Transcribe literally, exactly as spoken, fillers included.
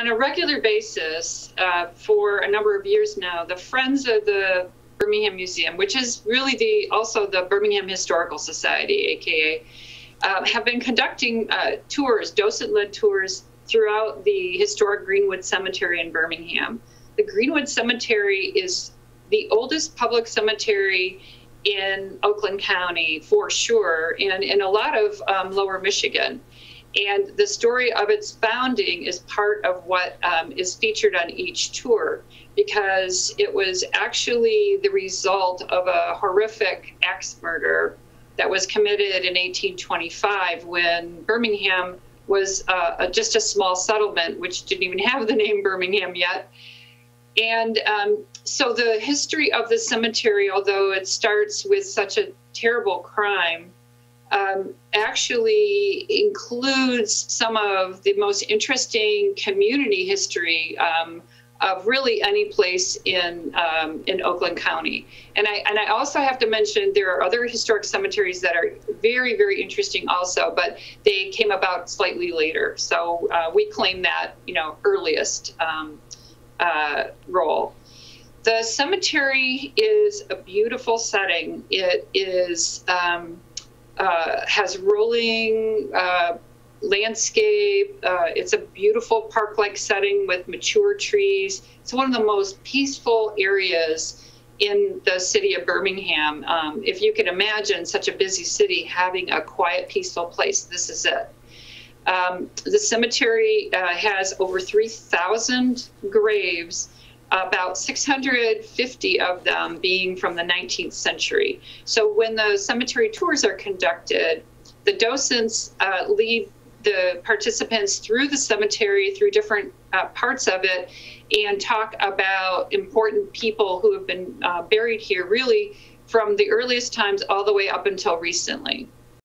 on a regular basis uh, for a number of years now, the Friends of the Birmingham Museum, which is really the also the Birmingham Historical Society, A K A, uh, have been conducting uh, tours, docent-led tours throughout the historic Greenwood Cemetery in Birmingham. The Greenwood Cemetery is the oldest public cemetery in Oakland County, for sure, and in a lot of um, lower Michigan. And the story of its founding is part of what um, is featured on each tour, because it was actually the result of a horrific axe murder that was committed in eighteen twenty-five, when Birmingham was uh, a, just a small settlement, which didn't even have the name Birmingham yet. And um, so the history of the cemetery, although it starts with such a terrible crime, Um, actually includes some of the most interesting community history um, of really any place in um, in Oakland County. And I and I also have to mention there are other historic cemeteries that are very, very interesting also, but they came about slightly later. So uh, we claim that, you know, earliest um, uh, role. The cemetery is a beautiful setting. It is. Um, Uh, has rolling uh, landscape. Uh, it's a beautiful park-like setting with mature trees. It's one of the most peaceful areas in the city of Birmingham. Um, if you can imagine such a busy city having a quiet, peaceful place, this is it. Um, the cemetery uh, has over three thousand graves, about six hundred fifty of them being from the nineteenth century. So when the cemetery tours are conducted, the docents uh, lead the participants through the cemetery, through different uh, parts of it, and talk about important people who have been uh, buried here, really from the earliest times all the way up until recently.